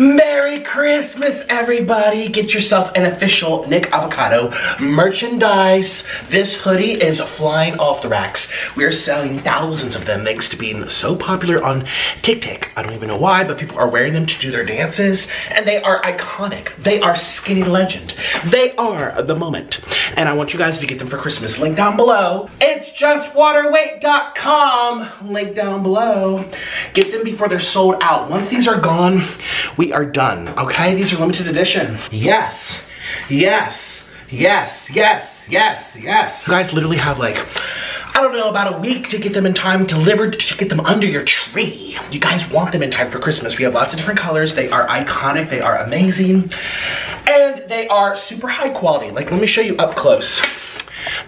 Merry Christmas, everybody. Get yourself an official Nick Avocado merchandise. This hoodie is flying off the racks. We are selling thousands of them thanks to being so popular on TikTok. I don't even know why, but people are wearing them to do their dances, and they are iconic. They are skinny legend. They are the moment. And I want you guys to get them for Christmas. Link down below. It's just waterweight.com. Link down below. Get them before they're sold out. Once these are gone, we are done, okay? These are limited edition. Yes, yes, yes, yes, yes, yes. You guys literally have like, I don't know, about a week to get them in time delivered, to get them under your tree. You guys want them in time for Christmas. We have lots of different colors. They are iconic, they are amazing, and they are super high quality. Like, let me show you up close.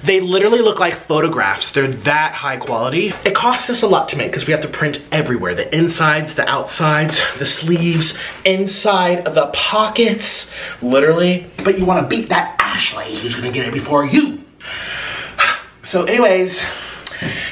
They literally look like photographs. They're that high quality. It costs us a lot to make because we have to print everywhere. The insides, the outsides, the sleeves, inside of the pockets, literally. But you want to beat that Ashley who's going to get it before you. So anyways,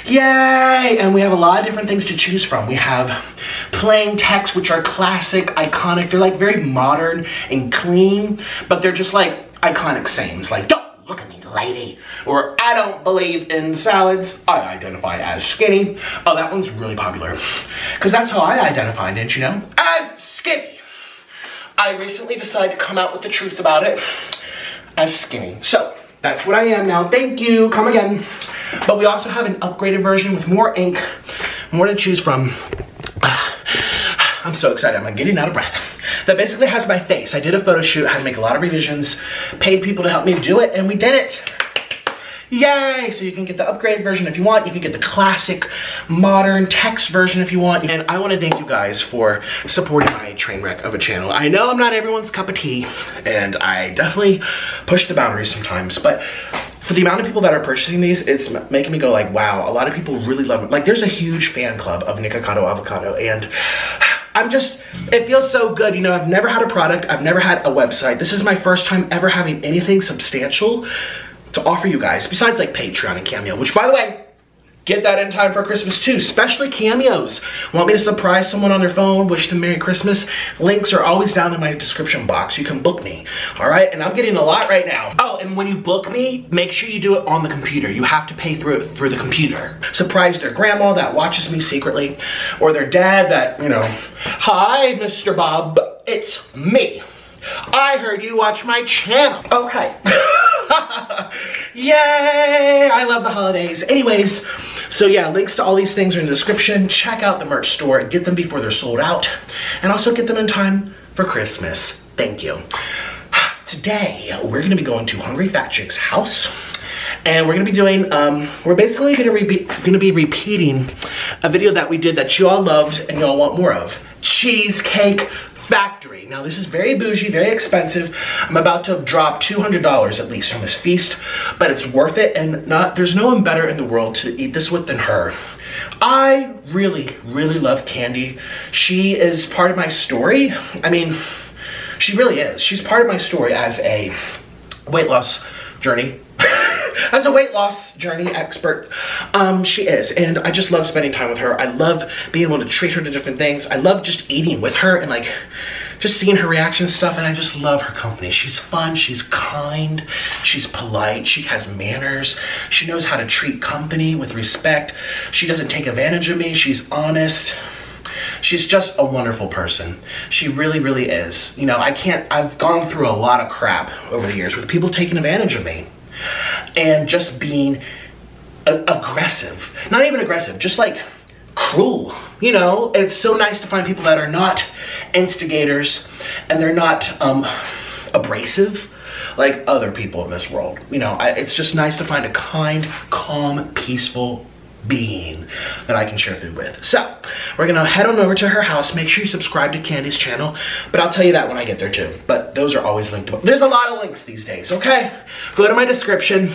yay! And we have a lot of different things to choose from. We have plain text, which are classic, iconic. They're like very modern and clean, but they're just like iconic sayings. Like, don't look at me, lady. Or, I don't believe in salads. I identify as skinny. Oh, that one's really popular. Because that's how I identify, didn't you know? As skinny. I recently decided to come out with the truth about it. As skinny. So, that's what I am now. Thank you. Come again. But we also have an upgraded version with more ink. More to choose from. I'm so excited. I'm getting out of breath. That basically has my face. I did a photo shoot, had to make a lot of revisions, paid people to help me do it, and we did it. Yay! So you can get the upgraded version if you want. You can get the classic, modern text version if you want. And I want to thank you guys for supporting my train wreck of a channel. I know I'm not everyone's cup of tea, and I definitely push the boundaries sometimes, but for the amount of people that are purchasing these, it's making me go like, wow, a lot of people really love it. Like, there's a huge fan club of Nikocado Avocado, and I'm just, it feels so good. You know, I've never had a product. I've never had a website. This is my first time ever having anything substantial to offer you guys, besides like Patreon and Cameo, which, by the way, get that in time for Christmas too, especially Cameos. Want me to surprise someone on their phone, wish them Merry Christmas? Links are always down in my description box. You can book me, all right? And I'm getting a lot right now. Oh, and when you book me, make sure you do it on the computer. You have to pay through the computer. Surprise their grandma that watches me secretly, or their dad that, you know, hi, Mr. Bob, it's me. I heard you watch my channel. Okay. Yay! I love the holidays. Anyways, so yeah, links to all these things are in the description. Check out the merch store. Get them before they're sold out. And also get them in time for Christmas. Thank you. Today, we're going to be going to Hungry Fat Chick's house. And we're going to be doing, we're basically going to be repeating a video that we did that you all loved and you all want more of. Cheesecake Factory. Now, this is very bougie, very expensive. I'm about to drop $200 at least from this feast, but it's worth it, and there's no one better in the world to eat this with than her. I really, really love Candy. She is part of my story. I mean, she really is. She's part of my story as a weight loss journey. As a weight loss journey expert, she is, and I just love spending time with her. I love being able to treat her to different things. I love just eating with her and like just seeing her reaction and stuff, and I just love her company. She's fun, she's kind, she's polite, she has manners, she knows how to treat company with respect, she doesn't take advantage of me, she's honest. She's just a wonderful person. She really, really is. You know, I've gone through a lot of crap over the years with people taking advantage of me. And just being aggressive. Not even aggressive, just like cruel. You know, it's so nice to find people that are not instigators and they're not abrasive like other people in this world. You know, it's just nice to find a kind, calm, peaceful being that I can share food with. So, we're gonna head on over to her house. Make sure you subscribe to Candy's channel, but I'll tell you that when I get there too. But those are always linked up. There's a lot of links these days, okay? Go to my description,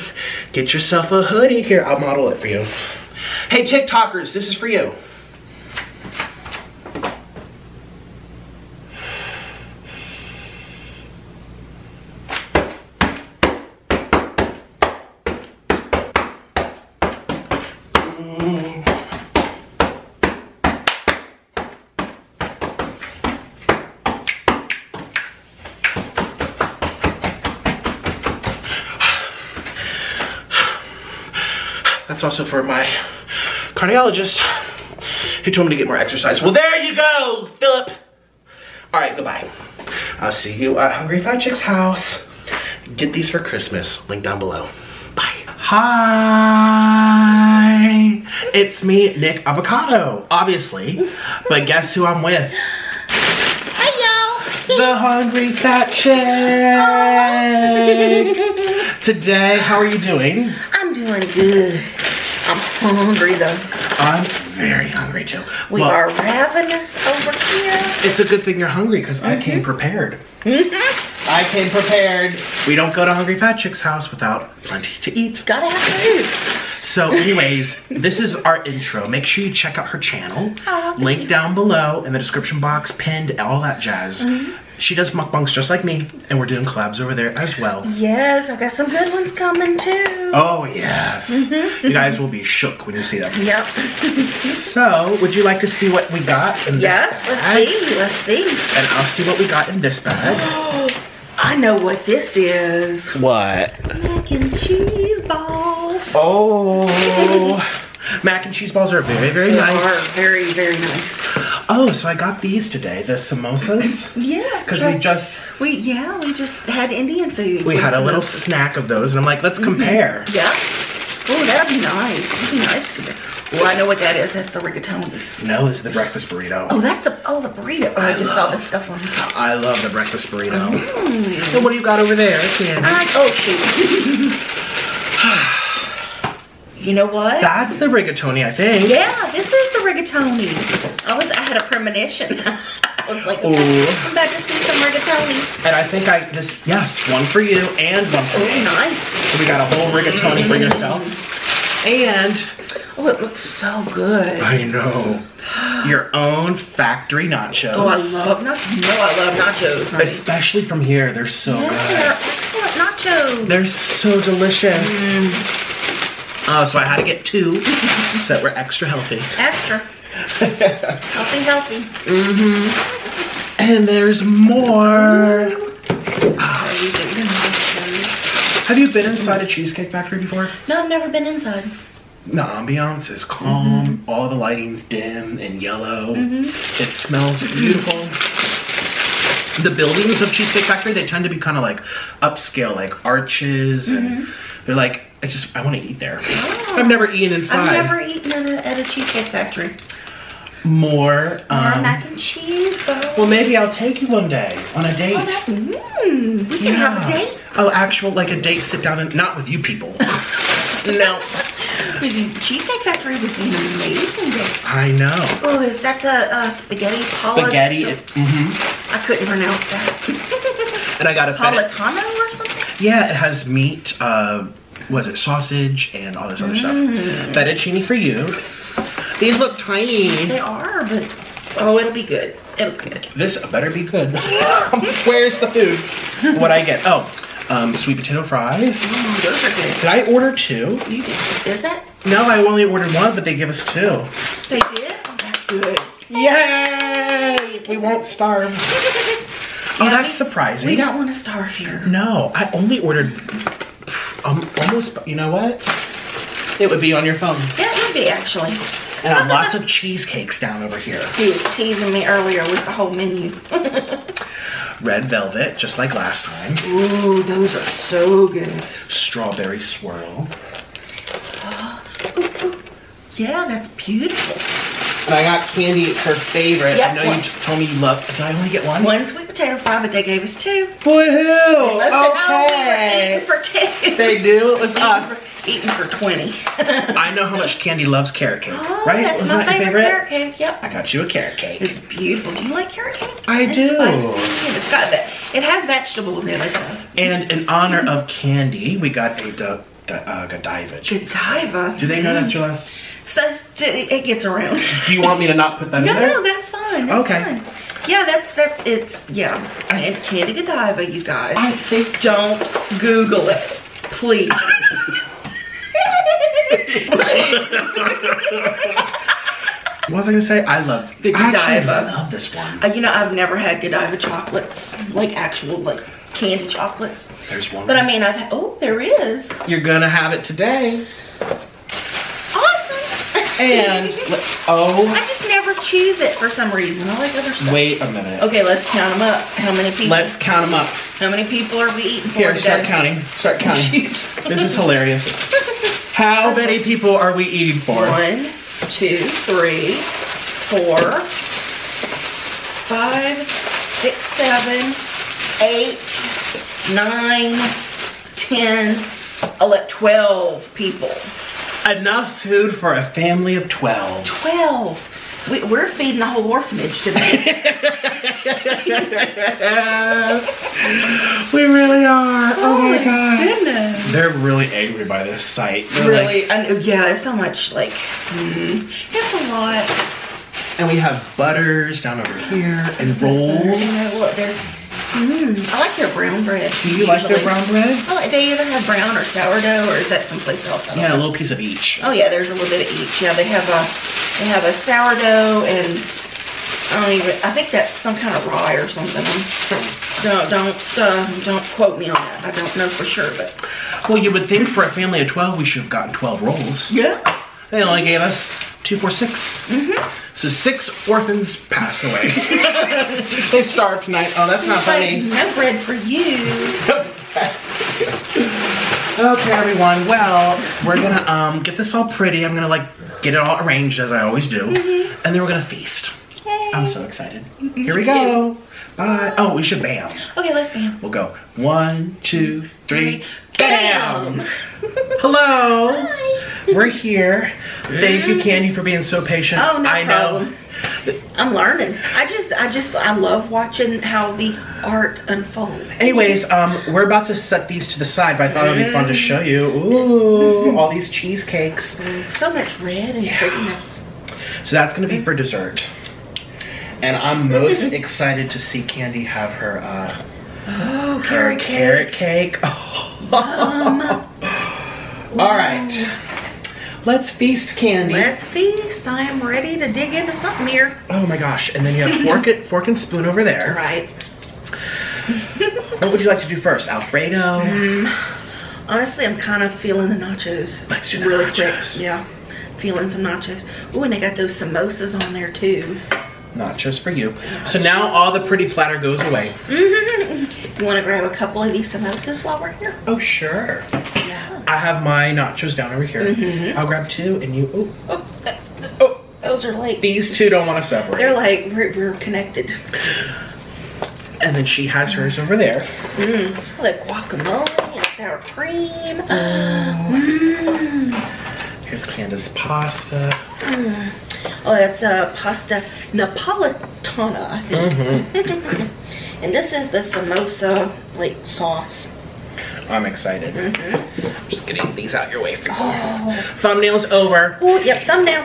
get yourself a hoodie. Here, I'll model it for you. Hey, TikTokers, this is for you. That's also for my cardiologist who told me to get more exercise. Well, there you go, Philip. All right, goodbye. I'll see you at Hungry Fat Chick's house. Get these for Christmas. Link down below. Bye. Hi, it's me, Nick Avocado, obviously. But guess who I'm with? Hey, y'all. The Hungry Fat Chick. Today, how are you doing? I'm doing good. I'm hungry though. I'm very hungry too. We are ravenous over here. It's a good thing you're hungry because I came prepared. I came prepared. We don't go to Hungry Fat Chick's house without plenty to eat. Gotta have food. So anyways, this is our intro. Make sure you check out her channel. Link down below in the description box, pinned, all that jazz. She does mukbangs just like me, and we're doing collabs over there as well. Yes, I got some good ones coming too. Oh yes. You guys will be shook when you see them. Yep. So, would you like to see what we got in this bag? Yes, let's see. And I'll see what we got in this bag. I know what this is. What? Mac and cheese balls. Oh. Mac and cheese balls are very, very nice. They are very, very nice. Oh, so I got these today, the samosas. Yeah. Because we just had Indian food. We had a little snack of those, and I'm like, let's compare. Yeah. Oh, that'd be nice. That'd be nice to compare. Well, I know what that is. That's the rigatonis. No, it's the breakfast burrito. Oh, that's the burrito. Oh, I just saw this stuff on. I love the breakfast burrito. So what do you got over there, Candy? Oh shoot. You know what? That's the rigatoni, I think. Yeah, this is the rigatoni. I had a premonition. I was like, I'm about to see some rigatonis. And I think yes, one for you and one for me. Nice. So we got a whole rigatoni for yourself. And it looks so good. I know. Your own factory nachos. Oh, I love nachos. No, I love nachos. Honey. Especially from here, they're so good. They're excellent nachos. They're so delicious. Oh, so I had to get two so that we're extra healthy. Extra. healthy. And there's more. Have you been inside a Cheesecake Factory before? No, I've never been inside. The ambiance is calm. All the lighting's dim and yellow. It smells beautiful. The buildings of Cheesecake Factory, they tend to be kind of like upscale, like arches, and they're like, I want to eat there. Oh. I've never eaten inside. I've never eaten at a Cheesecake Factory. More mac and cheese balls. Well, maybe I'll take you one day on a date. We can have a date. Oh, actual like a date. Sit down and not with you people. No. Cheesecake Factory would be an amazing date. I know. Oh, is that the spaghetti? Spaghetti. I couldn't pronounce that. And I got a Politano or something. Yeah, it has meat. Was it sausage and all this other stuff? Fettuccine for you. These look tiny. They are, but it'll be good. It'll be good. This better be good. Where's the food? What I get? Sweet potato fries. Mm, those are good. Did I order two? You did. Is that? No, I only ordered one, but they give us two. They did? Oh, that's good. Yay! We won't starve. Oh, that's surprising. We don't want to starve here. No, I only ordered. Almost, you know what? It would be on your phone. Yeah, it would be actually. And lots of cheesecakes down over here. He was teasing me earlier with the whole menu. Red velvet, just like last time. Ooh, those are so good. Strawberry swirl. Yeah, that's beautiful. And I got Candy, her favorite. Yep, I know you told me you loved. Did I only get one? One sweet potato fry, but they gave us two. Woohoo! Okay. We were eating for two. They do. It was us. Eating for 20. I know how much Candy loves carrot cake. Oh, right? That's my favorite carrot cake. Yep. I got you a carrot cake. It's beautiful. Do you like carrot cake? I do. Spicy. It's got that. It has vegetables in it. And in honor of Candy, we got a Godiva. Godiva? Do they know that's your last? So it gets around. Do you want me to not put that in there? No, that's fine. That's fine. Yeah, it's and Candy Godiva, you guys. I think don't Google it, please. What was I gonna say? I love the Godiva. I love this one. You know, I've never had Godiva chocolates, like actual candy chocolates. There's one. But I mean, I've had, there is. You're gonna have it today. And, oh. I just never choose it for some reason. I like other stuff. Wait a minute. Okay, let's count them up. How many people? Let's count them up. How many people are we eating for today? Here, start counting. Start counting. This is hilarious. How many people are we eating for? 1, 2, 3, 4, 5, 6, 7, 8, 9, 10, 11, 12 people. Enough food for a family of 12. 12. We're feeding the whole orphanage today. We really are. Oh my God. Goodness. They're really angry by this site. They're really? Like, yeah, it's so much like, it's a lot. And we have butters down over here and rolls. And look, there's, I like their brown bread. Do you like their brown bread? I like, they either have brown or sourdough, or is that someplace else? Yeah, a little piece of each. Oh yeah, there's a little bit of each. Yeah, they have a sourdough and I think that's some kind of rye or something. Don't quote me on that. I don't know for sure, but. Well, you would think for a family of 12, we should have gotten 12 rolls. Yeah. They only gave us 2, 4, 6. So 6 orphans pass away. They starved tonight. Oh, that's not funny. No bread for you. Okay, everyone. Well, we're gonna get this all pretty. I'm gonna get it all arranged as I always do, and then we're gonna feast. Yay. I'm so excited. Here we go. Bye. Oh, we should bam. Okay, let's bam. We'll go 1, 2, 3, bam. Hello. Hi. We're here. Thank you, Candy, for being so patient. Oh, no problem. I know. I'm learning. I love watching how the art unfolds. Anyways, we're about to set these to the side, but I thought it'd be fun to show you. Ooh, all these cheesecakes. So much red and prettiness. So that's gonna be for dessert. And I'm most excited to see Candy have her carrot cake. All right. Let's feast, Candy. Let's feast. I am ready to dig into something here. Oh my gosh. And then you have fork and spoon over there. Right. What would you like to do first? Alfredo? Honestly, I'm kind of feeling the nachos. Let's do the nachos. Quick. Yeah. Feeling some nachos. Ooh, and they got those samosas on there too. Nachos for you. So now all the pretty platter goes away. You want to grab a couple of these samosas while we're here? Oh, sure. I have my nachos down over here. I'll grab 2 and you. Those are like. These 2 don't want to separate. They're like, we're connected. And then she has hers over there. Like guacamole and sour cream. Here's Candace's pasta. Oh, that's pasta Napolitana, I think. And this is the samosa sauce. I'm excited. Just getting these out your way for you. Thumbnail's over. Oh, yep, thumbnail.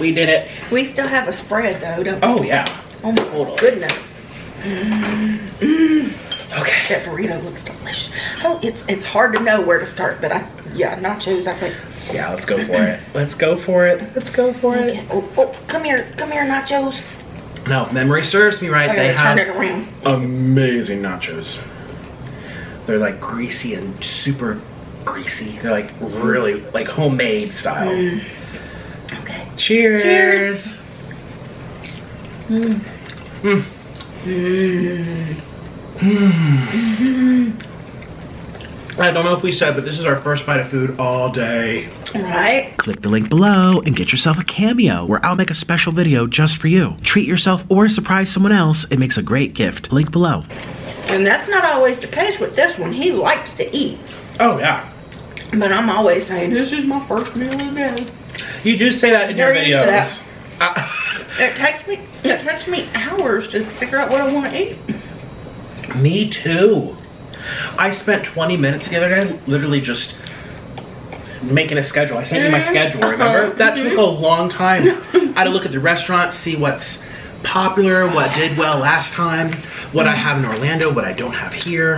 We did it. We still have a spread though, don't we? Oh yeah. Oh my goodness. Okay. That burrito looks delicious. Oh, it's hard to know where to start, but nachos, I think. Yeah, let's go for it. Let's go for it. Let's go for it. Oh, come here, nachos. No, if memory serves me right, they have amazing nachos. They're like greasy and super greasy. They're like really like homemade style. Okay. Cheers. Cheers. I don't know if we said, but this is our first bite of food all day. Right? Click the link below and get yourself a Cameo, where I'll make a special video just for you. Treat yourself or surprise someone else. It makes a great gift. Link below. And that's not always the case with this one. He likes to eat. Oh, yeah. But I'm always saying, this is my first meal of the day. You do say that in your videos. It takes me hours to figure out what I want to eat. Me too. I spent 20 minutes the other day literally just making a schedule. I sent you my schedule, remember? That took a long time. I had to look at the restaurants, see what's popular, what did well last time, what I have in Orlando, what I don't have here.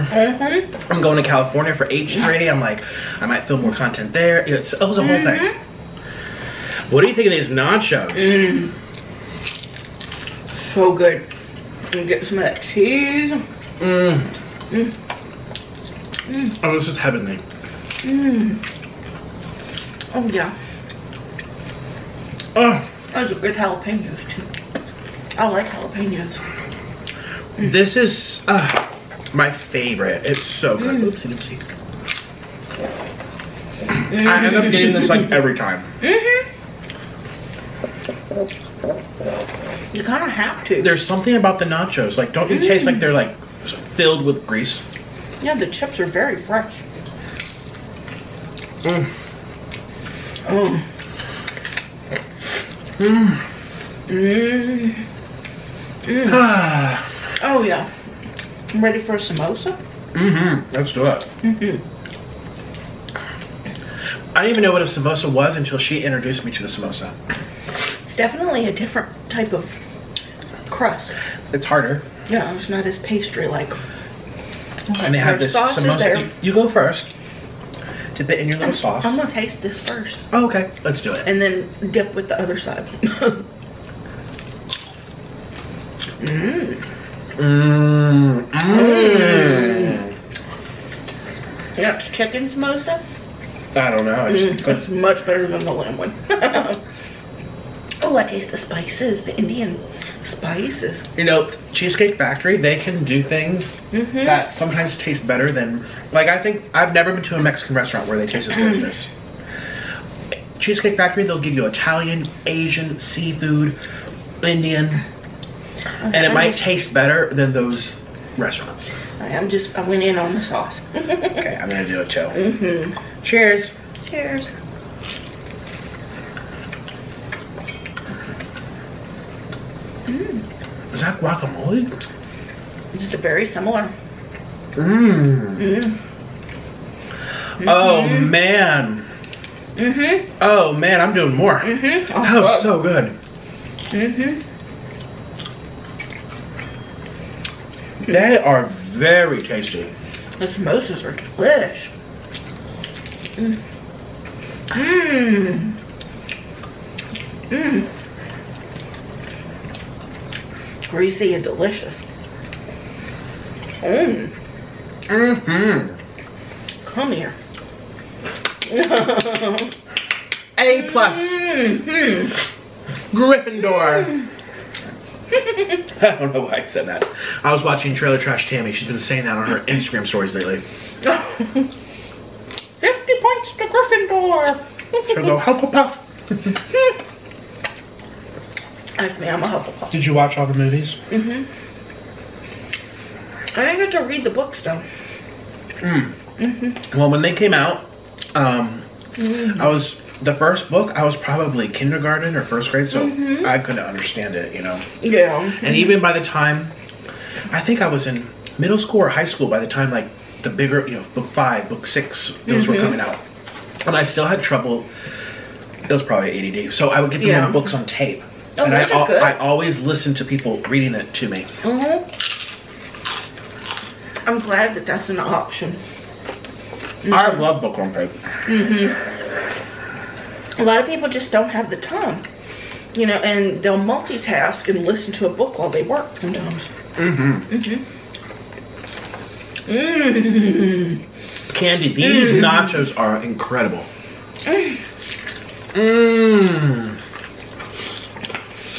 I'm going to California for H3. I'm like, I might film more content there. It was a whole thing. What do you think of these nachos? So good. You get some of that cheese. Oh, this is heavenly. Oh yeah. Those are good jalapenos too. I like jalapenos. This is my favorite. It's so good. Oopsie doopsie. I end up getting this like every time. You kind of have to. There's something about the nachos. Like, don't you taste like they're like filled with grease? Yeah, the chips are very fresh. Oh yeah. I'm ready for a samosa? Let's do it. I didn't even know what a samosa was until she introduced me to the samosa. It's definitely a different type of crust. It's harder. Yeah, it's not as pastry like. Okay, and they have this samosa. You go first. Dip it in your little sauce. I'm gonna taste this first. Oh, okay, let's do it. And then dip with the other side. Yeah, it's chicken samosa. I don't know. It's much better than the lamb one. Oh, I taste the spices, the Indian spices. You know, Cheesecake Factory, they can do things that sometimes taste better than, like, I think I've never been to a Mexican restaurant where they taste as good as this. Cheesecake Factory, they'll give you Italian, Asian, seafood, Indian, and it might taste better than those restaurants. I went in on the sauce. Okay, I'm gonna do it too. Cheers. Cheers. Is that guacamole? It's just very similar. Oh man. Oh man, I'm doing more. Oh, that was so good. They are very tasty. The samosas are delish. Greasy and delicious. Come here. A plus. Gryffindor. I don't know why I said that. I was watching Trailer Trash Tammy. She's been saying that on her Instagram stories lately. 50 points to Gryffindor. She'll go Hufflepuff. That's me, I'm a Hufflepuff. Did you watch all the movies? I didn't get to read the books though. Well, when they came out, I was... The first book, I was probably kindergarten or first grade, so I couldn't understand it, you know? Yeah. And even by the time, I think I was in middle school or high school by the time, like, the bigger, you know, book 5, book 6, those were coming out. And I still had trouble. It was probably ADD. So I would get the books on tape. Oh, and I always listened to people reading it to me. I'm glad that that's an option. I love book on tape. A lot of people just don't have the time, you know, and they'll multitask and listen to a book while they work sometimes. Candy, these nachos are incredible.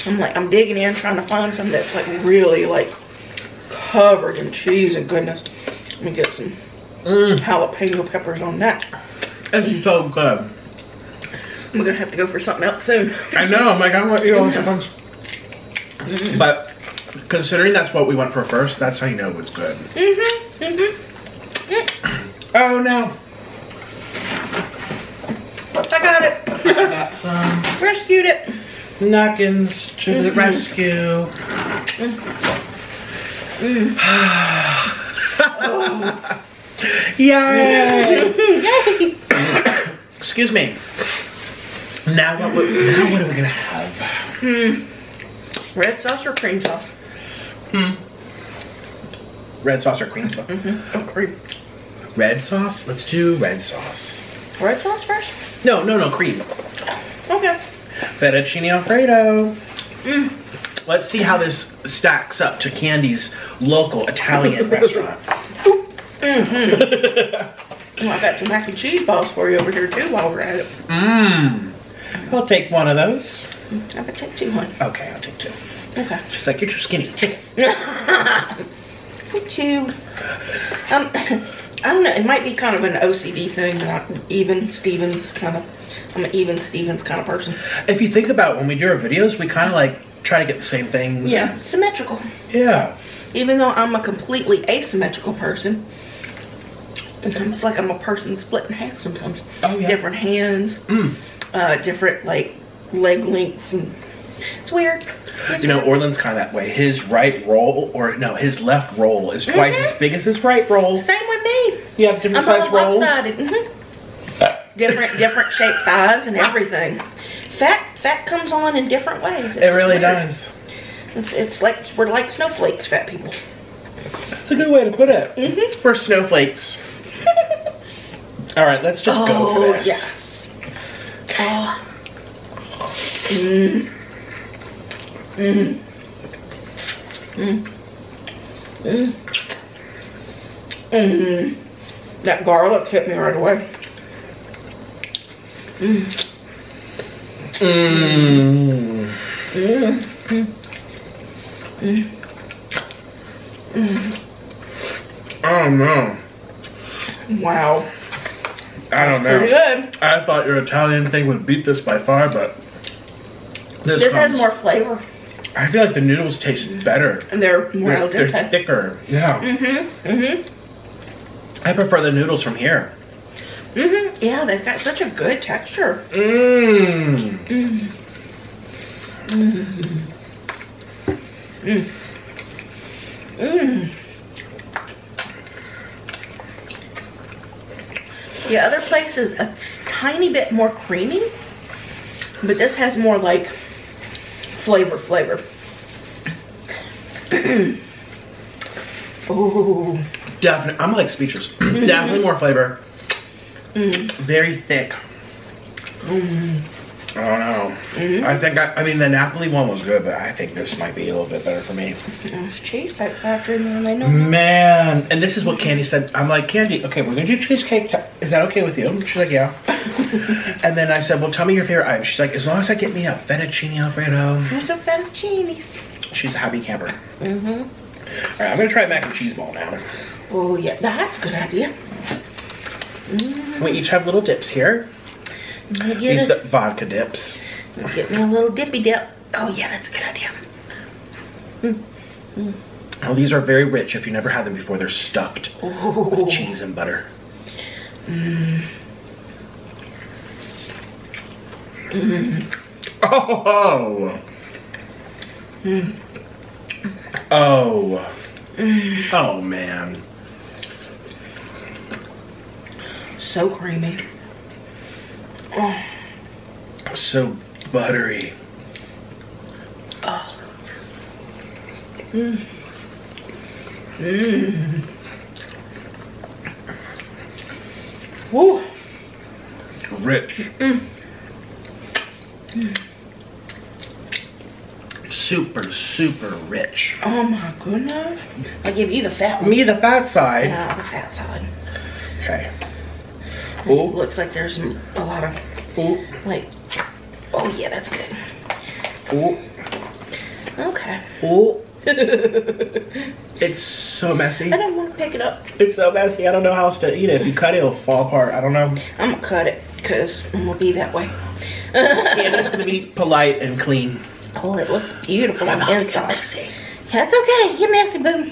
I'm like, I'm digging in trying to find some that's like really like covered in cheese and goodness. Let me get some jalapeno peppers on that. It's so good. We're gonna have to go for something else soon. I know, I'm like, I don't want to eat all these ones. But considering that's what we went for first, that's how you know it was good. Oh no. I got it. I got some. Rescued it. Nuggins to the rescue. Oh. Yay! Excuse me. Now what are we gonna have? Red sauce or cream sauce? Red sauce or cream sauce? Oh, cream. Red sauce? Let's do red sauce. Red sauce first? No, no, no, cream. Okay. Fettuccine alfredo. Let's see how this stacks up to Candy's local Italian restaurant. Well, I got some mac and cheese balls for you over here too while we're at it. I'll take one of those. I would take 2 1. Okay, I'll take 2. Okay. She's like, you're too skinny. Chicken. I don't know, it might be kind of an OCD thing, like even Stevens kind of. I'm an even Stevens kind of person. If you think about when we do our videos, we kind of like try to get the same things. Yeah, symmetrical. Yeah. Even though I'm a completely asymmetrical person, it's like I'm a person split in half sometimes. Oh, yeah. Different hands, different like leg lengths, and it's weird. You know, Orlin's kind of that way. His right roll, or no, his left roll is twice as big as his right roll. Same with me. You have different size rolls. Different shaped thighs and everything. Fat comes on in different ways. It really does. It's like we're like snowflakes, fat people. That's a good way to put it. We're snowflakes. All right, let's just go for this. Yes. Oh. That garlic hit me right away. Oh no. Wow. I don't know. Pretty good. I thought your Italian thing would beat this by far, but this has more flavor. I feel like the noodles taste better. And they're more al dente. They're thicker. Yeah. I prefer the noodles from here. Yeah, they've got such a good texture. The other place is a tiny bit more creamy, but this has more like flavor. Oh, definitely. I'm like speechless. Definitely more flavor. Very thick. I don't know. I think I mean the Napoli one was good, but I think this might be a little bit better for me. Cheesecake Factory, man. I know. Man, and this is what Candy said. I'm like, Candy, okay, we're gonna do cheesecake. Is that okay with you? She's like, yeah. And then I said, well, tell me your favorite item. She's like, as long as I get me a fettuccine alfredo. I also fettuccinis. She's a happy camper. All right, I'm gonna try mac and cheese ball now. Oh yeah, that's a good idea. We each have little dips here. These are vodka dips. Get me a little dippy dip. Oh yeah, that's a good idea. Oh, these are very rich. If you never had them before, they're stuffed with cheese and butter. Oh man. So creamy. Oh. So buttery. Oh. Woo. Rich. Super rich. Oh my goodness. I give you the fat one. Me the fat side. Yeah, the fat side. Okay. Ooh. Looks like there's a lot of like, oh yeah, that's good. Okay. It's so messy. I don't want to pick it up. It's so messy. I don't know how else to eat it. If you cut it, it'll fall apart. I don't know. I'm gonna cut it because I'm gonna be that way. Candy's gonna be polite and clean. Oh, it looks beautiful on the inside. Messy. Yeah, it's okay. Get messy, boo.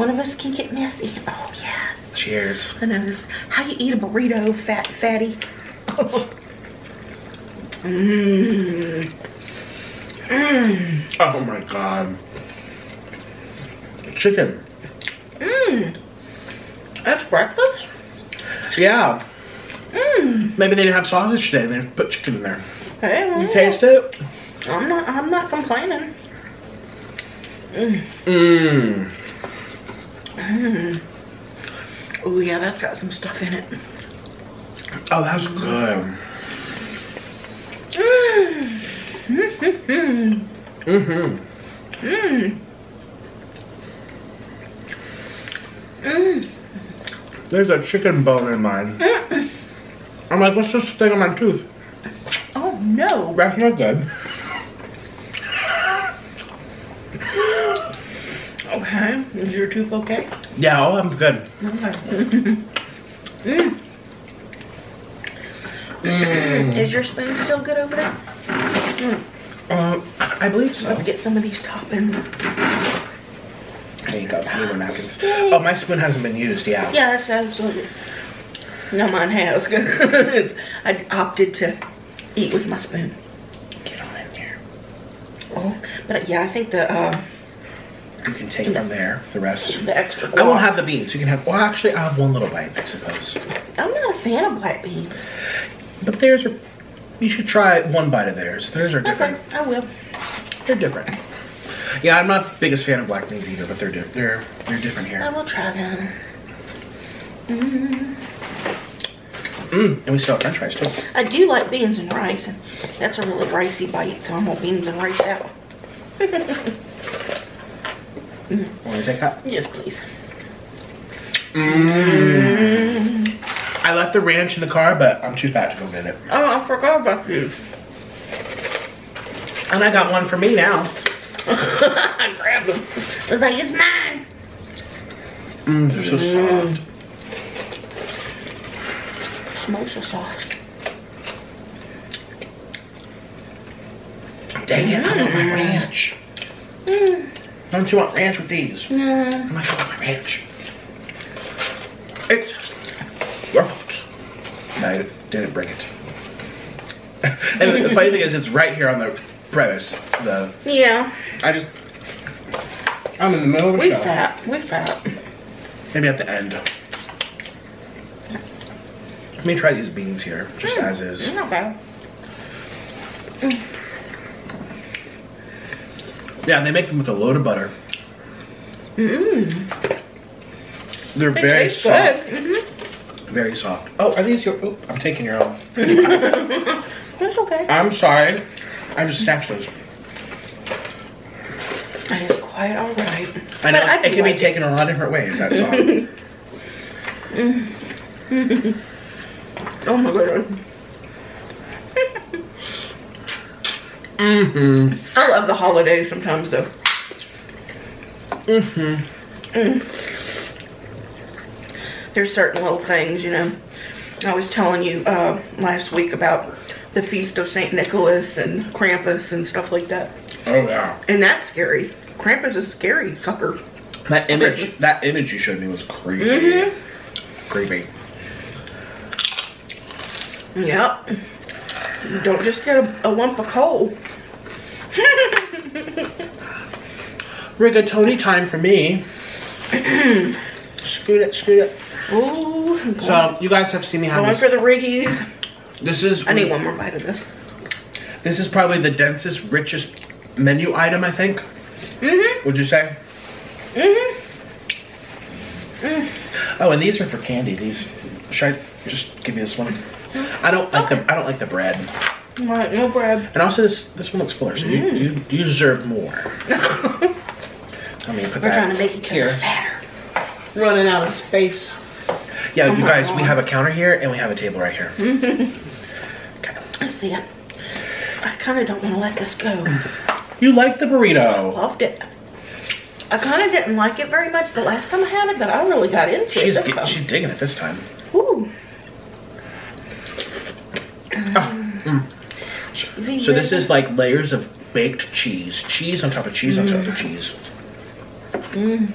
One of us can get messy. Oh yes. Cheers. Who knows how you eat a burrito, fatty. Oh my god. Chicken. That's breakfast? Yeah. Maybe they didn't have sausage today and they put chicken in there. Hey, you taste it? I'm not complaining. Oh yeah, that's got some stuff in it. Oh, that's good. There's a chicken bone in mine. I'm like, what's this thing on my tooth? Oh No. That's not good. Okay. Is your tooth okay? Yeah, oh, I'm good. Okay. Mm. Mm. Is your spoon still good over there? Mm. I believe so. Let's get some of these toppings. There you go. Paper napkins. Oh, my spoon hasn't been used. Yeah. Yeah, that's absolutely. No, mine has. I opted to eat with my spoon. Get on in there. Oh, but yeah, I think the. You can take from there the rest. The extra. Guac. I won't have the beans. You can have. Well, actually, I have one little bite, I suppose. I'm not a fan of black beans. But theirs are. You should try one bite of theirs. Theirs are different. Okay, I will. They're different. Yeah, I'm not the biggest fan of black beans either, but they're different here. I will try them. Mm. Mm. And we still have French fries too. I do like beans and rice, and that's a really ricey bite, so I'm gonna beans and rice out. Mm. Want to take that? Yes, please. Mm. Mm. I left the ranch in the car, but I'm too fat to go get it. Oh, I forgot about you. And I got one for me now. I grabbed them. I was like, it's mine. Mm, they're so soft. Smells so soft. Dang it, I want my ranch. Mm. Don't you want ranch with these? No. I might want my ranch. It's worked. I didn't bring it. And the funny thing is, it's right here on the premise. The yeah. I'm in the middle of a show. We're fat. Maybe at the end. Let me try these beans here, just as is. They're not bad. Mm. Yeah, and they make them with a load of butter. Mm-mm. They're very soft. Mm-hmm. Very soft. Oh, are these your... Oh, I'm taking your own. That's okay. I'm sorry. I just snatched those. That is quite all right. I know. I it can like be taken a lot of different ways, that song. Oh, my God. Mm-hmm. I love the holidays sometimes, though. Mm-hmm. Mm. There's certain little things, you know. I was telling you last week about the Feast of St. Nicholas and Krampus and stuff like that. Oh, yeah. And that's scary. Krampus is scary, sucker. That image you showed me was creepy. Mm-hmm. Creepy. Yep. Don't just get a lump of coal. Rigatoni time for me. Scoot it. Ooh. So you guys have seen me have this. Going for the riggies. This is. I need one more bite of this. This is probably the densest, richest menu item, I think. Mm-hmm. Would you say? Mm-hmm. Mm. Oh, and these are for Candy. These. Should I just give me this one? I don't like the bread. Right, no bread. And also this one looks fuller, so you deserve more. I mean, we're trying to make each other fatter. Running out of space. Yeah, oh, you guys, God. We have a counter here and we have a table right here. Okay. I see it. I kind of don't want to let this go. You like the burrito? I loved it. I kind of didn't like it very much the last time I had it, but I really got into it. She's digging it this time. Ooh. So this is like layers of baked cheese. Cheese on top of cheese on top of cheese. Mmm.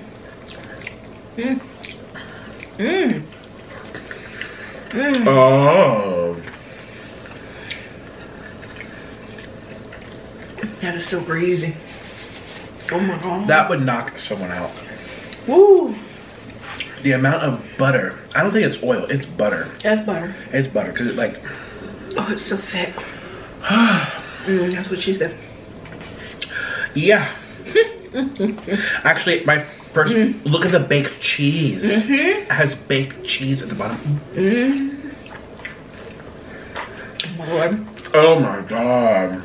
Mmm. Mmm. Mm. Oh. That is so greasy. Oh my God. That would knock someone out. Woo. The amount of butter. I don't think it's oil. It's butter. That's butter. It's butter because it like. Oh, it's so thick. That's what she said. Yeah. Actually, my first look at the baked cheese. It has baked cheese at the bottom. Oh my Lord. Oh my God.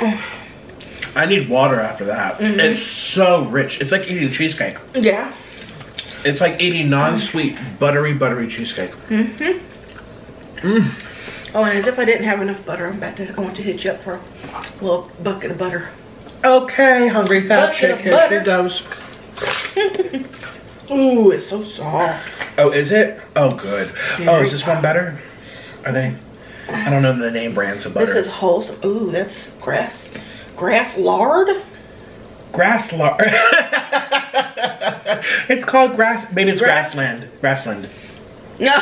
Oh. I need water after that. It's so rich. It's like eating cheesecake. Yeah. It's like eating non-sweet, buttery cheesecake. Oh, and as if I didn't have enough butter, I want to hit you up for a little bucket of butter. Okay, Hungry Fat Chick, here she goes. Ooh, it's so soft. Oh, is it? Oh, good. Oh, is this one better? Are they? I don't know the name brands of butter. This is wholesome. Ooh, that's grass. Grass lard? Grass lard. It's called grass. Maybe it's grassland. Grassland. No,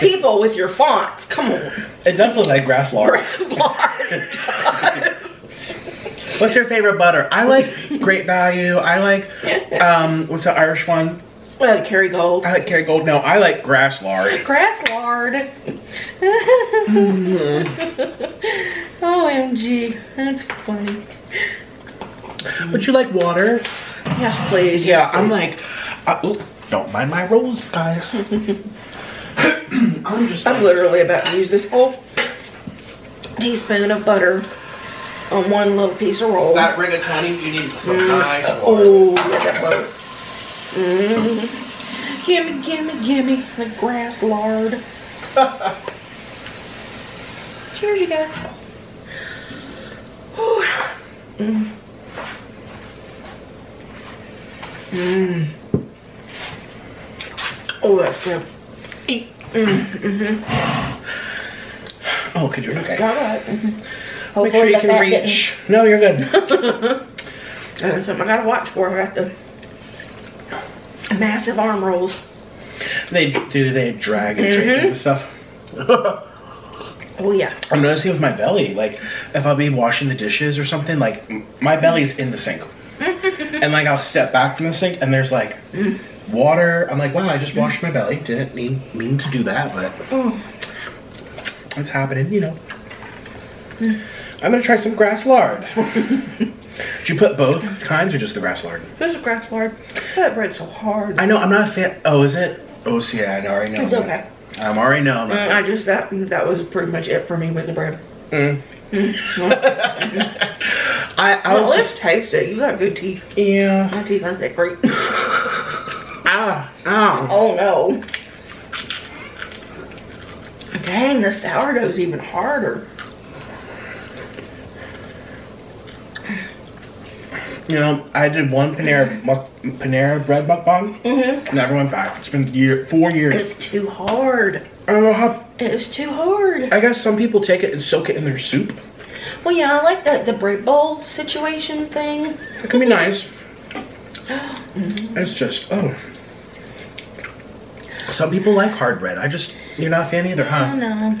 people with your fonts, come on. It does look like grass lard. Grass lard. What's your favorite butter? I like Great Value. I like, what's the Irish one? I like Kerrygold. I like Kerrygold. No, I like grass lard. Grass lard. OMG, that's funny. Would you like water? Yes, please. Yeah, yes, please. I'm like, ooh. Don't mind my rolls, guys. I'm literally about to use this whole teaspoon of butter on one little piece of roll. That rigatoni, you need some nice water. Oh, yeah, that butter. Gimme, gimme, gimme the grass lard. Cheers, you guys. Oh, that's good. Oh, could you? Okay. Make sure you can reach. No, you're good. Something I gotta watch for. I got the massive arm rolls. They do. They drag and drink and stuff. Oh yeah. I'm noticing with my belly, like if I'll be washing the dishes or something, like my belly's in the sink, and like I'll step back from the sink and there's like. Water. I'm like, wow, I just washed my belly. Didn't mean to do that, but it's happening, you know. I'm gonna try some grass lard. Did you put both kinds or just the grass lard? Just the grass lard. That bread's so hard. I know. I'm not a fan. Oh, is it? Oh, see, I already know. It's okay. I'm already know. I just that was pretty much it for me with the bread. I was just taste it. You got good teeth. Yeah. My teeth aren't that great. Oh no. Dang, the sourdough's even harder. You know, I did one Panera bread mukbang. Never went back. It's been 4 years. It's too hard. I don't know how. It's too hard. I guess some people take it and soak it in their soup. Well, yeah, I like the bread bowl situation thing. It can be nice. It's just, oh. Some people like hard bread. I just, you're not a fan either, huh? I know.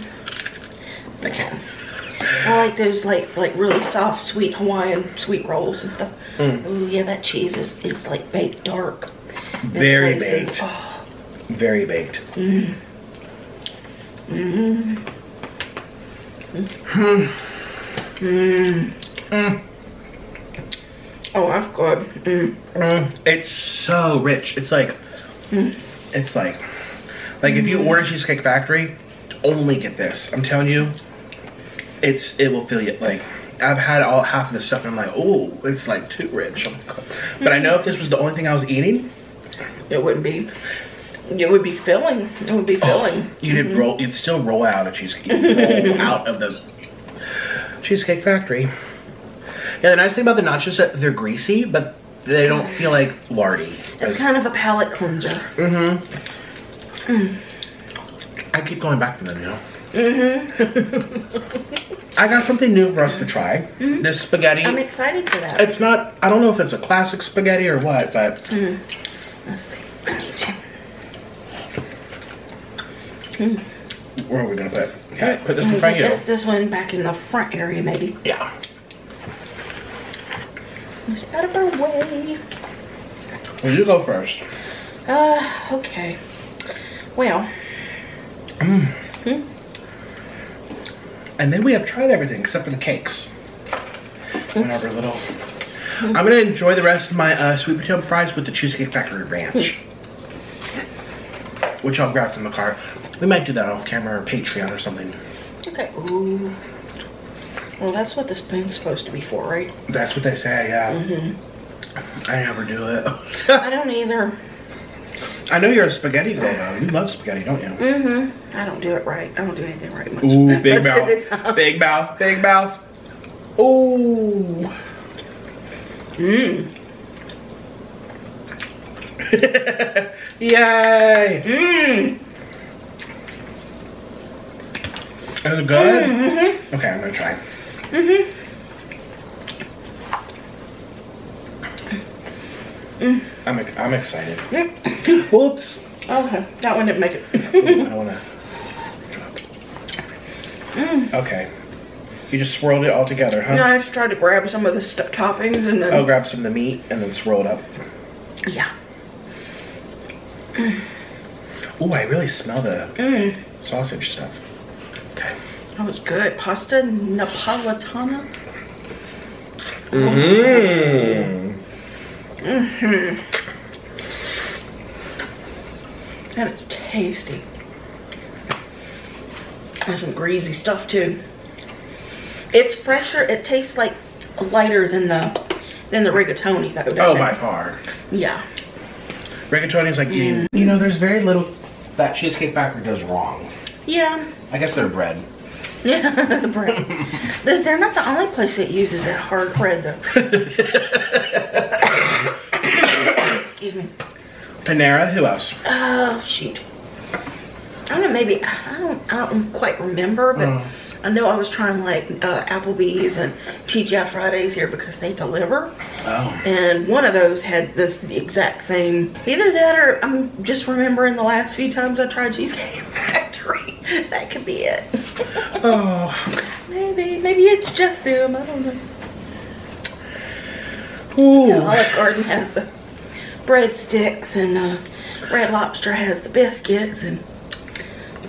Okay. I like those like really soft, sweet Hawaiian sweet rolls and stuff. Oh yeah, that cheese is like baked dark. Very baked. Oh. Very baked. Oh, that's good. It's so rich. It's like, it's like if you order Cheesecake Factory, only get this. I'm telling you, it will fill you. Like I've had all half of this stuff, and I'm like, oh, it's like too rich. But I know if this was the only thing I was eating, it wouldn't be. It would be filling. It would be filling. Oh, you'd roll. You'd still roll out a cheesecake. Roll out of the Cheesecake Factory. Yeah, the nice thing about the nachos that they're greasy, but they don't feel like lardy. It's kind of a palate cleanser. I keep going back to them, you know. I got something new for us to try. This spaghetti. I'm excited for that. It's not. I don't know if it's a classic spaghetti or what, but. Let's see. I need to. Where are we gonna put? Okay, put this in front of you. This one back in the front area, maybe. Yeah. It's out of our way. Well, you go first. Okay. Well. And then we have tried everything except for the cakes. Whatever little. I'm gonna enjoy the rest of my sweet potato fries with the Cheesecake Factory ranch, which I'll grab from the car. We might do that off camera or Patreon or something. Okay. Ooh. Well, that's what the spoon's supposed to be for, right? That's what they say, yeah. I never do it. I don't either. I know you're a spaghetti girl though. You love spaghetti, don't you? Mm-hmm. I don't do it right. I don't do anything right much. Ooh, big mouth. Big mouth. Big mouth. Ooh. Mmm. Yay. Mmm. Is it good? Mm-hmm. Okay, I'm gonna try. Mm-hmm. Mm. I'm excited. Whoops. Okay, that one didn't make it. Ooh, I don't wanna drop it. Mm. Okay. You just swirled it all together, huh? No, I just tried to grab some of the toppings and then... Oh, grab some of the meat and then swirl it up. Yeah. Mm. Ooh, I really smell the sausage stuff. Okay. That was good. Pasta Napolitana. Mm-hmm. Mm-hmm. That is tasty. And some greasy stuff too. It's fresher. It tastes like lighter than the rigatoni that we did. Oh, by far. Yeah. Rigatoni is like you know, there's very little that Cheesecake Factory does wrong. Yeah. I guess they're bread. Yeah, the bread. They're not the only place that uses that hard bread though. Excuse me. Panera. Who else? Oh shoot. I don't know. Maybe I don't quite remember, but. I know I was trying like Applebee's and TGI Friday's here because they deliver. Oh. And one of those had this the exact same. Either that or I'm just remembering the last few times I tried Cheesecake Factory. That could be it. Oh. Maybe it's just them. I don't know. Ooh. You know, Olive Garden has the breadsticks and Red Lobster has the biscuits and.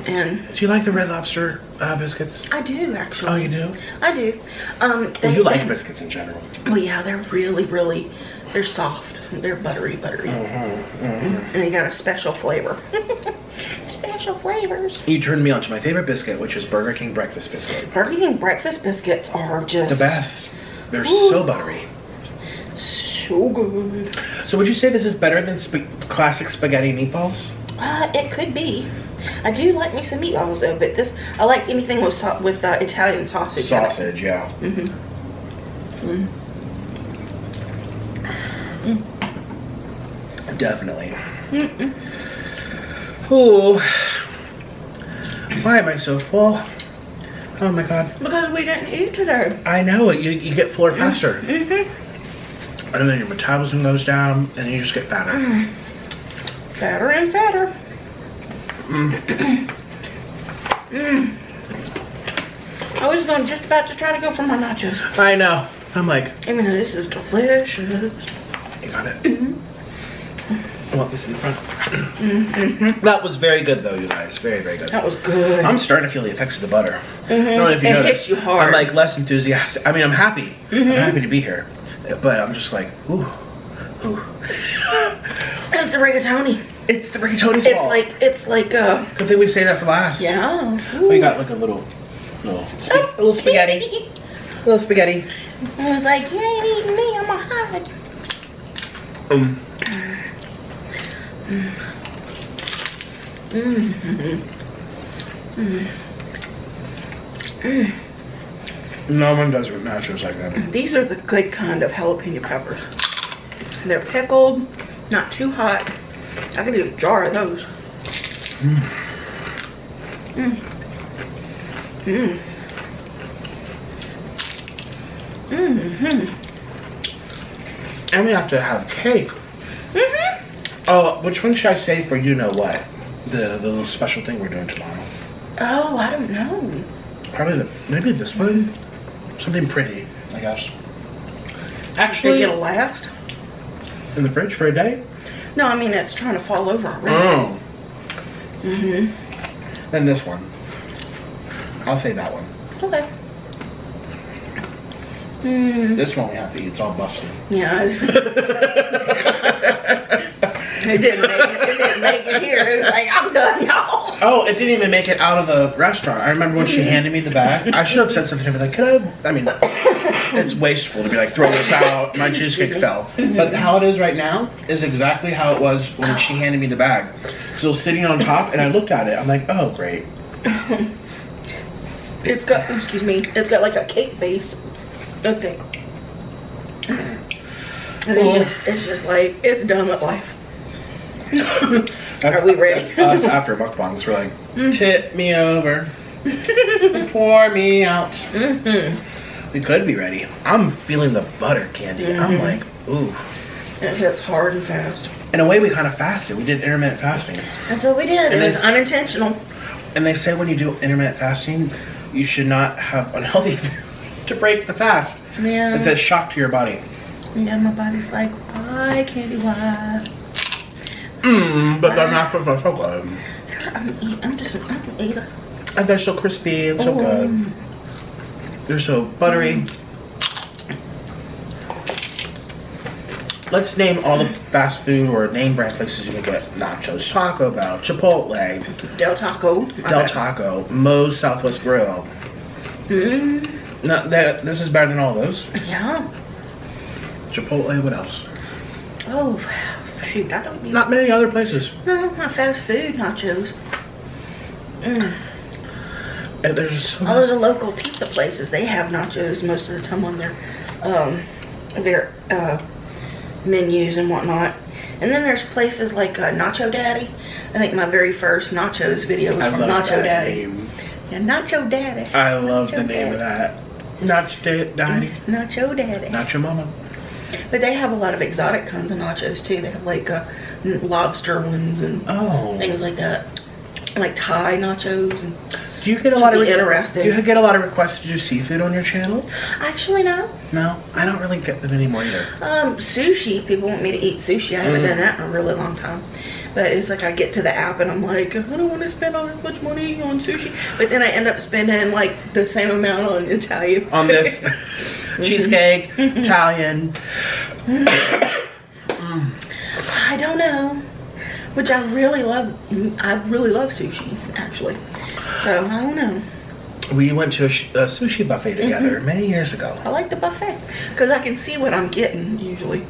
Do you like the Red Lobster biscuits? I do, actually. Oh, you do? I do. Well, you like biscuits in general. Well, yeah, they're really, really, they're soft. They're buttery, buttery. Mm-hmm, mm-hmm. And you got a special flavor. Special flavors. You turned me on to my favorite biscuit, which is Burger King breakfast biscuit. Burger King breakfast biscuits are just... the best. They're so buttery. So good. So would you say this is better than classic spaghetti meatballs? It could be. I do like me some meatballs though, but this I like anything with Italian sausage. Sausage, yeah. Mm-hmm. Mm. Mm. Definitely. Mm-mm. Ooh. Why am I so full? Oh my god. Because we didn't eat today. I know it. You get fuller faster. Mm-hmm. And then your metabolism goes down, and you just get fatter. Mm. Fatter and fatter. Mm. Mm. I was just about to try to go for my nachos. I know. I'm like. Even though this is delicious. You got it. Mm-hmm. I want this in the front. Mm-hmm. That was very good though, you guys. Very, very good. That was good. I'm starting to feel the effects of the butter. Mm-hmm. I don't know if you noticed. It hits you hard. I'm like less enthusiastic. I mean, I'm happy. Mm-hmm. I'm happy to be here. But I'm just like, ooh. Ooh. It's the rigatoni. It's the rigatoni's fault. It's like good thing we say that for last. Yeah. Ooh. We got like a little spaghetti. A little spaghetti. I was like, you ain't eating me, I'm a hot. No one does with nachos like that. These are the good kind of jalapeno peppers. They're pickled, not too hot. I could eat a jar of those. Mm. Mm. Mm. Mm-hmm. And we have to have cake. Mm-hmm. Oh, which one should I save for you know what? The little special thing we're doing tomorrow. Oh, I don't know. Probably maybe this one. Something pretty, I guess. Actually, it'll last. In the fridge for a day? No, I mean it's trying to fall over already. Oh. Mm-hmm. Then this one. I'll say that one. Okay. Mm. This one we have to eat. It's all busted. Yeah. It didn't make it here. It was like, I'm done, y'all. Oh, it didn't even make it out of the restaurant. I remember when she handed me the bag. I should have said something to her like, could I mean it's wasteful to be like, throw this out, my cheesecake fell. But how it is right now is exactly how it was when she handed me the bag. So it was sitting on top and I looked at it, I'm like, oh great. It's got, excuse me, it's got like a cake base. Okay. And well, it's just like, it's done with life. Are we ready? That's us after mukbangs. We're like, tip me over, pour me out. We could be ready. I'm feeling the butter, Candy. I'm like, ooh. It hits hard and fast. In a way, we kind of fasted. We did intermittent fasting. That's what we did. It was unintentional. And they say when you do intermittent fasting, you should not have unhealthy food to break the fast. Yeah. It's a shock to your body. Yeah, my body's like, why, Candy, why? Mmm, but they're not so good. I'm just an eater. And they're so crispy and so good. They're so buttery. Let's name all the fast food or name brand places you can get. Nachos, Taco Bell, Chipotle. Del Taco, Moe's Southwest Grill. Mmm. This is better than all those. Yeah. Chipotle, what else? Oh, shoot, I don't know. Not many other places. No, not fast food nachos. And there's so all of the local pizza places, they have nachos most of the time on their menus and whatnot. And then there's places like Nacho Daddy. I think my very first nachos video was from Nacho Daddy. Yeah, Nacho Daddy. I love the name of that. Nacho Daddy. Nacho Daddy. Nacho Mama. But they have a lot of exotic kinds of nachos too. They have like lobster ones and things like that, like Thai nachos. And do you get a lot of interesting? Do you get a lot of requests to do seafood on your channel? Actually, no. No, I don't really get them anymore either. Sushi. People want me to eat sushi. I haven't done that in a really long time. But it's like I get to the app and I'm like, I don't want to spend all this much money on sushi. But then I end up spending like the same amount on Italian. On this cheesecake, Italian. I don't know. Which I really love. I really love sushi, actually. So I don't know. We went to a sushi buffet together many years ago. I like the buffet because I can see what I'm getting usually.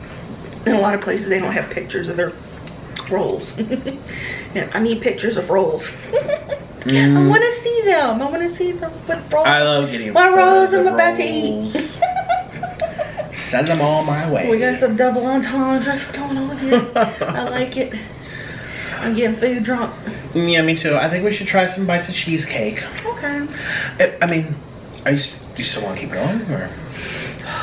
In a lot of places, they don't have pictures of their rolls. Yeah, I need pictures of rolls. I want to see them. I want to see them with rolls. I love getting my rolls. I'm about to eat. Send them all my way. We got some double entendres going on here. I like it. I'm getting food drunk. Yeah, me too. I think we should try some bites of cheesecake. Okay. Do you still want to keep going, or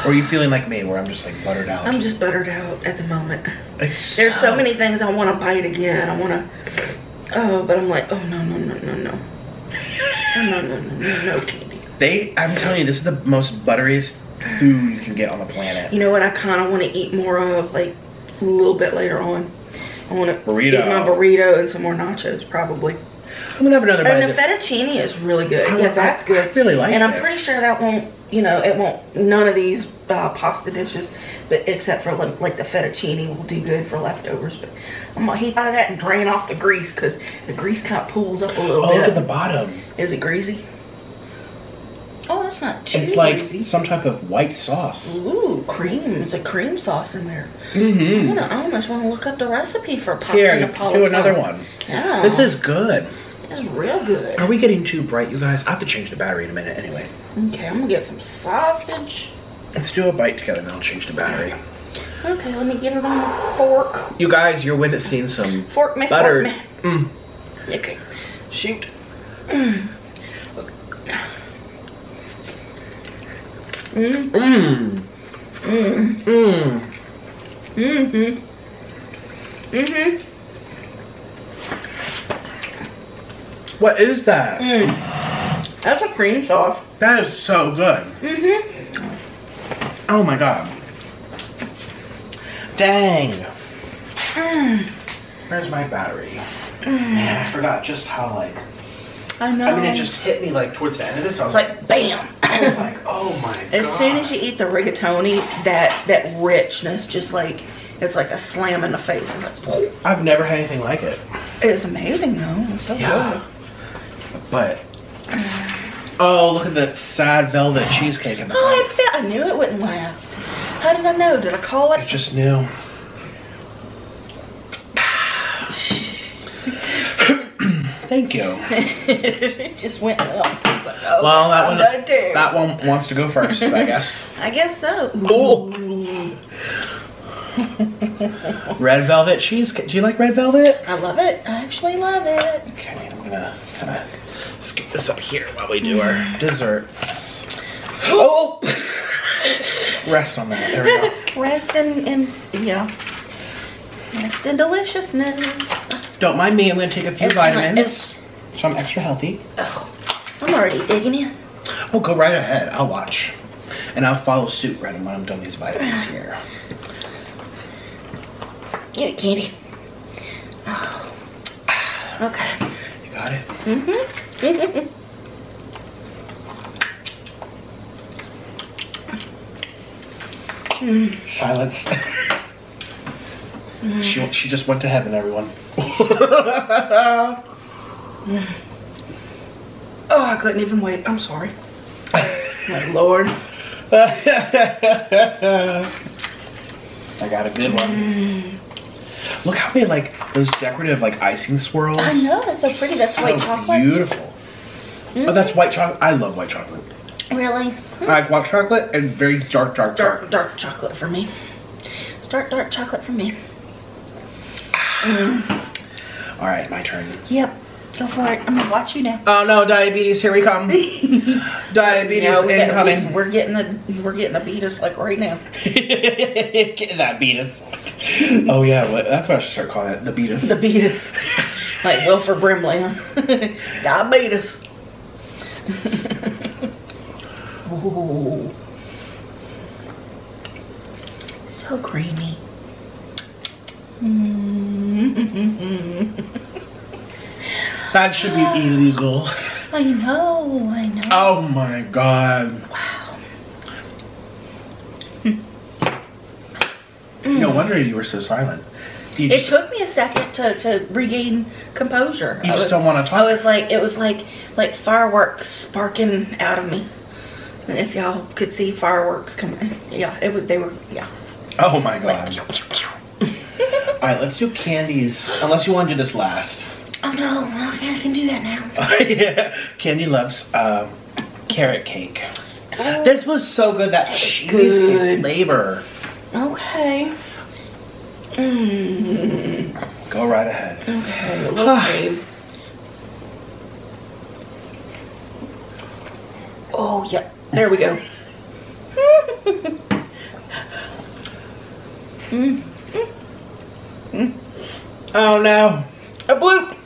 are you feeling like me, where I'm just like buttered out? I'm just buttered out at the moment. There's so many things I want to bite again. I want to. Oh, but I'm like, oh no. No, Candy. I'm telling you, this is the most butteriest food you can get on the planet. You know what? I kind of want to eat more of, like a little bit later on. I want to eat my burrito and some more nachos, probably. I'm gonna have another bite. And the fettuccine is really good. Yeah, that's good. I really like it. And I'm pretty sure that won't, it won't. None of these pasta dishes, but except for like the fettuccine, will do good for leftovers. But I'm gonna heat out of that and drain off the grease because the grease kind of pools up a little bit. Oh, look at the bottom. Is it greasy? Oh, that's not too. It's like greasy. Some type of white sauce. Ooh, cream. It's a cream sauce in there. I almost want to look up the recipe for pasta. Here, do another one. Yeah. This is good. It's real good. Are we getting too bright, you guys? I have to change the battery in a minute anyway. Okay, I'm gonna get some sausage. Let's do a bite together and I'll change the battery. Okay, let me get it on a fork. You guys, you're witnessing some buttered. Okay, shoot. What is that? That's a cream sauce. That is so good. Oh my god. Dang. Where's my battery? Man, I forgot just how I know. I mean, it just hit me like towards the end of this. It's like bam. I was like, oh my god. As soon as you eat the rigatoni, that richness just like, it's like a slam in the face. It's like, I've never had anything like it. It's amazing though. It's so good. But Oh, look at that sad velvet cheesecake in the Oh, I knew it wouldn't last. How did I know? Did I call it? I just knew. Thank you. It just went up. Like, oh, well, that one wants to go first, I guess. I guess so. Ooh. Red velvet cheesecake. Do you like red velvet? I love it. I actually love it. Okay, I'm gonna kind of scoop this up here while we do our desserts. Oh! Rest on that. There we go. Rest in rest in deliciousness. Don't mind me, I'm gonna take a few vitamins, so I'm extra healthy. Oh, I'm already digging in. Oh, go right ahead, I'll watch. And I'll follow suit right when I'm done these vitamins here. Get it, Candy. Oh. Okay. You got it? Mm-hmm. Mm. Silence. Mm. She just went to heaven, everyone. Mm. Oh, I couldn't even wait. I'm sorry. My Lord. I got a good one. Mm. Look how many, like, those decorative, like, icing swirls. I know, that's so pretty. That's so white chocolate. Beautiful. Mm. Oh, that's white chocolate. I love white chocolate. Really? Mm. I like white chocolate and very dark chocolate for me. It's dark chocolate for me. Mm. All right, my turn. Yep, go for it. I'm gonna watch you now. Oh no, diabetes! Here we come. Diabetes incoming. We're getting a beatus like right now. Get that beatus. Oh yeah, that's what I should start calling it. The beatus. The beatus. Like Wilford Brimley. Huh? Diabetes. Ooh. So creamy. That should be illegal. I know, I know. Oh my God. Wow. Mm. No wonder you were so silent. It took me a second to regain composure. You just don't want to talk. I was like, it was like fireworks sparking out of me. And if y'all could see fireworks coming. Yeah, they were. Oh my God. Like, all right, let's do candies. Unless you want to do this last. Oh no, okay, I can do that now. Yeah, Candy loves carrot cake. Oh, this was so good, that cheesecake flavor. Okay. Mm. Go right ahead. Okay. Okay. Oh yeah, there we go. Mm. Mm. Oh no. A bloop.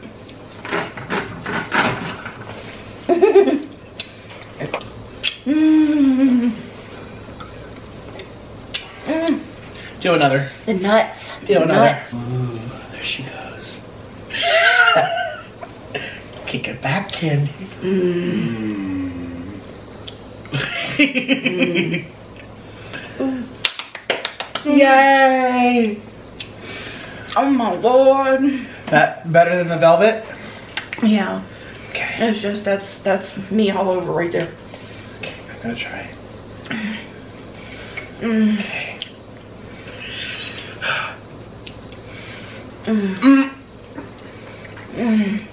Mm. Mm. Do another. The nuts. Do another. Nuts. Ooh, there she goes. Kick it back, Candy. Mm. Mm. Mm. Yay! Oh my Lord. That better than the velvet? Yeah. Okay. It's just that's me all over right there. Okay, I'm gonna try. Mm. Okay. Mm. Mm. Mm.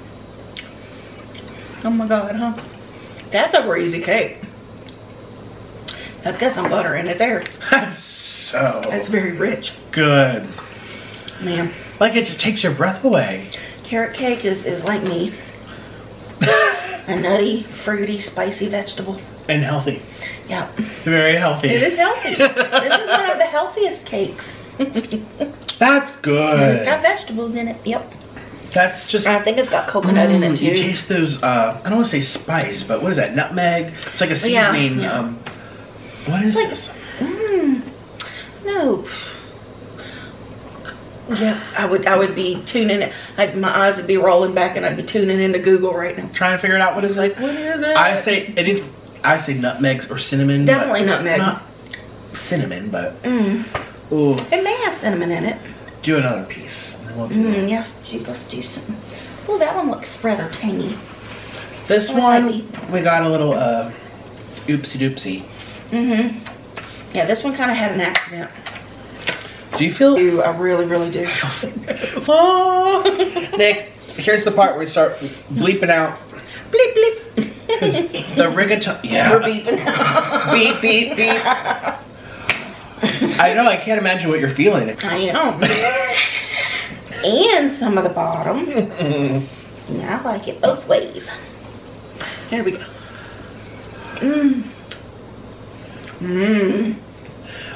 Oh my God, huh? That's a crazy cake. That's got some butter in it there. So that's very rich. Good. Man. Like it just takes your breath away. Carrot cake is like me. A nutty, fruity, spicy vegetable. And healthy. Yeah. Very healthy. It is healthy. This is one of the healthiest cakes. That's good. And it's got vegetables in it. Yep. That's just. I think it's got coconut in it too. You taste those, I don't want to say spice, but what is that? Nutmeg? It's like a seasoning. Yeah. What is this? Mmm. No. Yeah, I would be tuning in. My eyes would be rolling back, and I'd be tuning into Google right now, trying to figure it out what it's like. What is it? I say nutmegs or cinnamon. Definitely nutmeg. Not cinnamon, but ooh, it may have cinnamon in it. Do another piece. And then we'll do that. Yes, let's do some. Oh, that one looks rather tangy. This one, we got a little oopsie doopsie. Mm-hmm. Yeah, this one kind of had an accident. Do you feel? Dude, I really, really do. Oh. Nick, here's the part where we start bleeping out. Bleep, bleep. The rigatoni. Yeah. We're beeping out. Beep, beep, beep. I know, I can't imagine what you're feeling. I know. And some of the bottom. Mm-hmm. Yeah, I like it both ways. Here we go. Mmm. Mmm.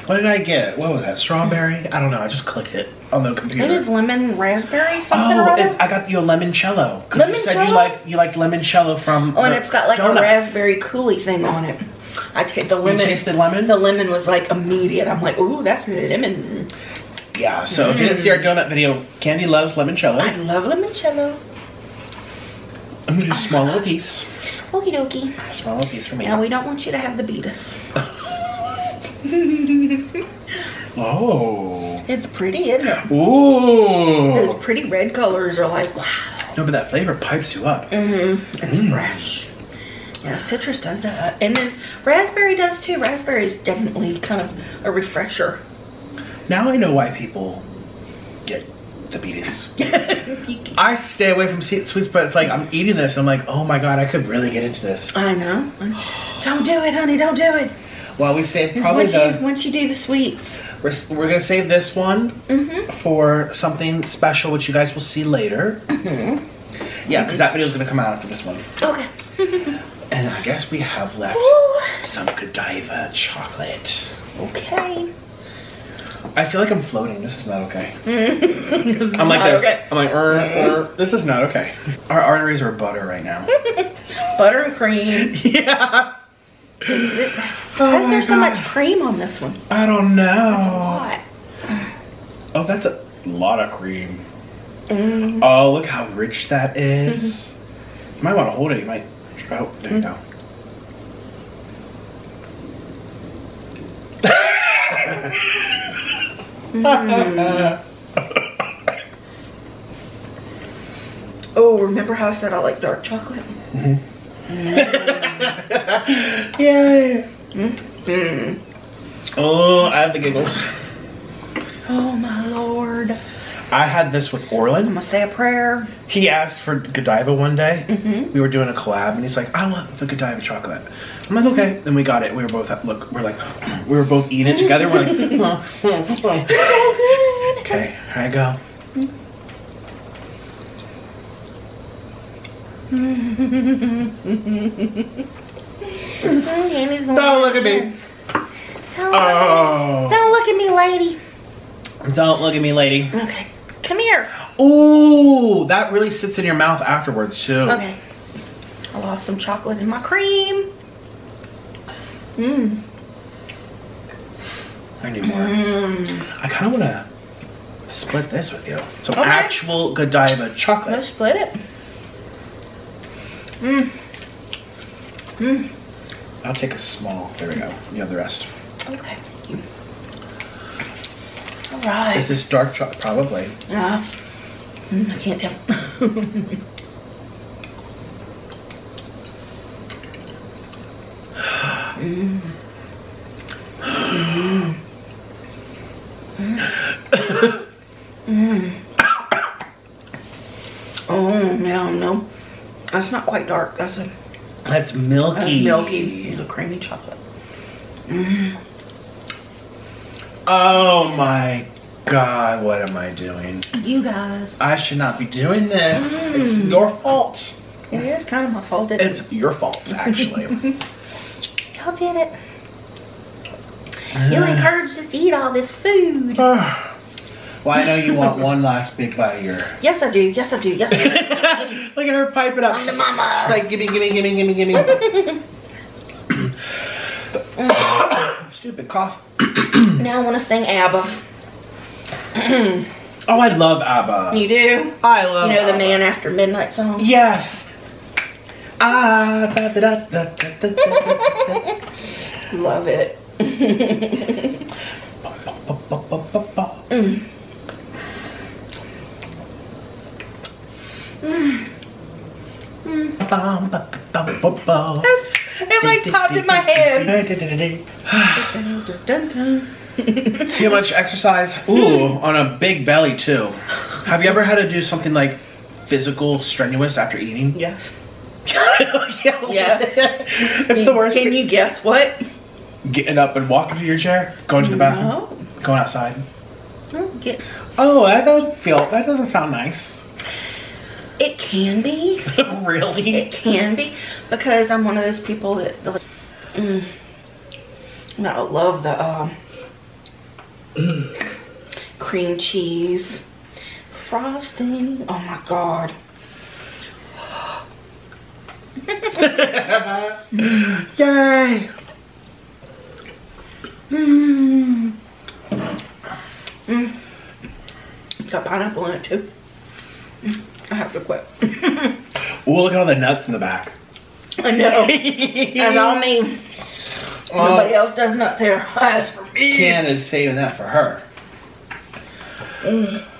What did I get? What was that? Strawberry? I don't know. I just clicked it on the computer. It is lemon raspberry something. Oh, I got you a limoncello. Because you said you liked limoncello from. Oh, and it's got like donuts. A raspberry coulis thing on it. I take the lemon. You tasted lemon? The lemon was like immediate. I'm like, ooh, that's lemon. Yeah. So if you didn't see our donut video, Candy loves limoncello. I love limoncello. I'm gonna do a small little piece. Okie dokie. Small little piece for me. Now we don't want you to have the beatus. Oh, it's pretty, isn't it? Ooh, those pretty red colors are like wow. No, but that flavor pipes you up. Mm-hmm. It's fresh. Yeah, citrus does that, and then raspberry does too. Raspberry is definitely kind of a refresher. Now I know why people get diabetes. I stay away from sweets, but it's like I'm eating this. I'm like, oh my god, I could really get into this. I know. Don't do it, honey. Don't do it. Well, we save probably once you do the sweets. We're gonna save this one for something special, which you guys will see later. Yeah, because that video is gonna come out after this one. Okay. And I guess we have left some Godiva chocolate. Okay. I feel like I'm floating. This is not okay. I'm like this. Okay. I'm like, this is not okay. Our arteries are butter right now. Butter and cream. Yeah. Why is there so much cream on this one? I don't know. That's a lot. Oh, that's a lot of cream. Mm. Oh, look how rich that is. You might want to hold it. You might. Oh, there you go. Oh, remember how I said I like dark chocolate? Yay! Oh, I have the giggles. Oh my lord. I had this with Orlin. I'm gonna say a prayer. He asked for Godiva one day. We were doing a collab and he's like, I want the Godiva chocolate. I'm like, okay. Then we got it. We were both we were both eating it together. We're like, okay, here I go. Don't look at me. Don't look at me, lady. Don't look at me, lady. Okay. Come here. Ooh, that really sits in your mouth afterwards, too. Okay. I lost some chocolate in my cream. Mmm. I need more. I kind of want to split this with you. So actual Godiva chocolate. Let's split it. I'll take a small. There we go. You have the rest. Okay. All right. Is this dark chocolate? Probably. Yeah. I can't tell. Oh man, no. That's not quite dark. That's milky. That's milky. It's a creamy chocolate. Oh my god, what am I doing? You guys. I should not be doing this. It's your fault. It is kind of my fault. It's your fault, actually. Y'all did it. You encouraged us to eat all this food. Well, I know you want one last big bite of your... Yes, I do. Yes, I do. Yes, I do. Look at her piping up. I'm the mama. She's like, gimme, gimme, gimme, gimme, gimme. Stupid cough. Now I want to sing ABBA. Oh, I love ABBA. You do? I love ABBA. You know the Man After Midnight song? Yes. Ah, da da da da da da da. Love it. It like popped in my head. Too much exercise. Ooh, on a big belly too. Have you ever had to do something like physical, strenuous after eating? Yes. Yes. It's the worst. Can you guess what? Getting up and walking to your chair, going to the bathroom, going outside. Oh, that doesn't sound nice. It can be. Really? It can be, because I'm one of those people that I love the cream cheese frosting. Oh my god. Yay. Got pineapple in it too. I have to quit. Ooh, look at all the nuts in the back. I know. That's all me. Nobody else does nuts here. As for me. Ken is saving that for her.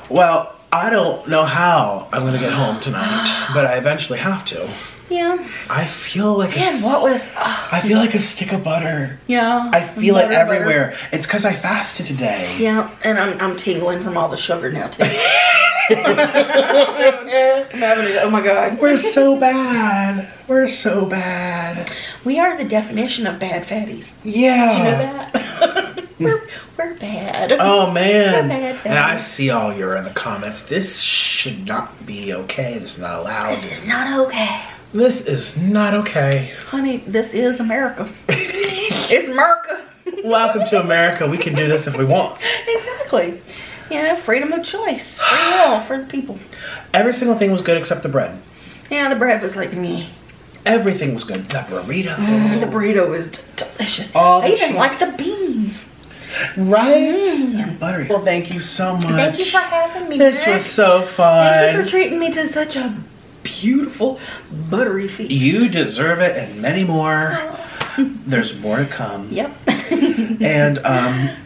Well, I don't know how I'm gonna get home tonight, but I eventually have to. Yeah. I feel like I feel like a stick of butter. Yeah. I feel it everywhere. Butter. It's because I fasted today. Yeah, and I'm tingling from all the sugar now too. Oh my god. We're so bad. We're so bad. We are the definition of bad fatties. Yeah. Did you know that? We're bad. Oh man. We're bad. And I see all your in the comments. This should not be okay. This is not allowed. This is not okay. This is not okay. Honey, this is America. It's America. Welcome to America. We can do this if we want. Exactly. Yeah, freedom of choice. Free will for the people. Every single thing was good except the bread. Yeah, the bread was like me. Everything was good. The burrito. The burrito was delicious. I even like the beans. Right? And buttery. Well, thank you so much. Thank you for having me. This was so fun. Thank you for treating me to such a beautiful, buttery feast. You deserve it and many more. There's more to come. Yep. And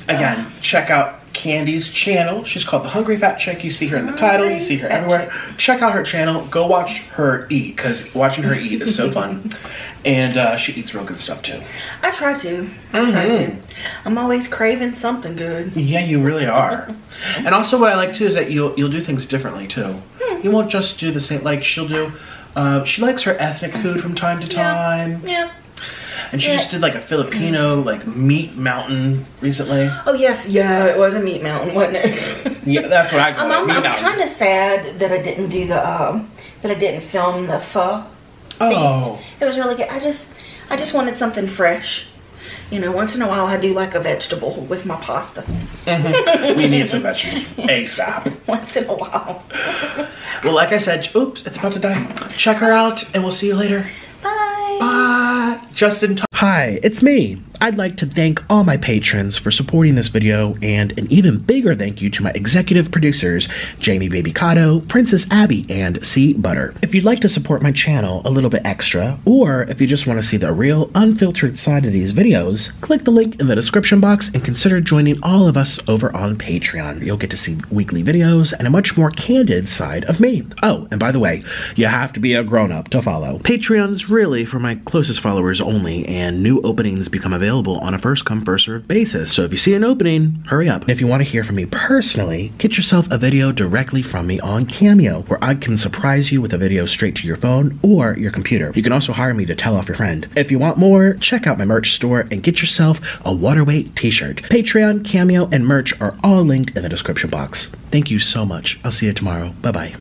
again, check out Candy's channel. She's called the Hungry Fat Chick. You see her in the title. You see her everywhere. Check out her channel. Go watch her eat, because watching her eat is so fun. And she eats real good stuff too. I try to. I'm always craving something good. Yeah, you really are. And also, what I like too is that you'll do things differently too. You won't just do the same. Like she'll do. She likes her ethnic food from time to time. Yeah. And she just did like a Filipino like meat mountain recently. Oh yeah, yeah, it was a meat mountain, wasn't it? Yeah, that's what I call it. I'm kind of sad that I didn't do the that I didn't film the pho feast. It was really good. I just wanted something fresh. You know, once in a while I do like a vegetable with my pasta. We need some vegetables ASAP. Once in a while. Well, like I said, oops, it's about to die. Check her out, and we'll see you later. Bye. Bye. Justin. Hi, it's me. I'd like to thank all my patrons for supporting this video, and an even bigger thank you to my executive producers, Jamie Babycotto, Princess Abby, and C. Butter. If you'd like to support my channel a little bit extra, or if you just want to see the real, unfiltered side of these videos, click the link in the description box and consider joining all of us over on Patreon. You'll get to see weekly videos and a much more candid side of me. Oh, and by the way, you have to be a grown-up to follow. Patreon's really for my closest followers only, and new openings become available on a first-come, first-served basis. So if you see an opening, hurry up. If you want to hear from me personally, get yourself a video directly from me on Cameo, where I can surprise you with a video straight to your phone or your computer. You can also hire me to tell off your friend. If you want more, check out my merch store and get yourself a Waterweight t-shirt. Patreon, Cameo, and merch are all linked in the description box. Thank you so much. I'll see you tomorrow. Bye-bye.